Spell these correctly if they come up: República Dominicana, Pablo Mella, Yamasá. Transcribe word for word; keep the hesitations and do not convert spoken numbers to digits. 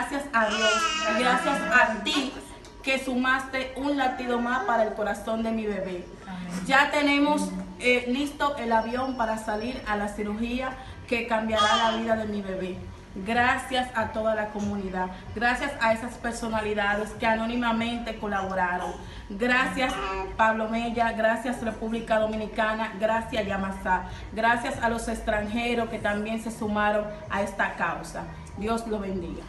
Gracias a Dios, gracias a ti que sumaste un latido más para el corazón de mi bebé. Amén. Ya tenemos eh, listo el avión para salir a la cirugía que cambiará la vida de mi bebé. Gracias a toda la comunidad, gracias a esas personalidades que anónimamente colaboraron. Gracias Pablo Mella, gracias República Dominicana, gracias Yamasá, gracias a los extranjeros que también se sumaron a esta causa. Dios lo bendiga.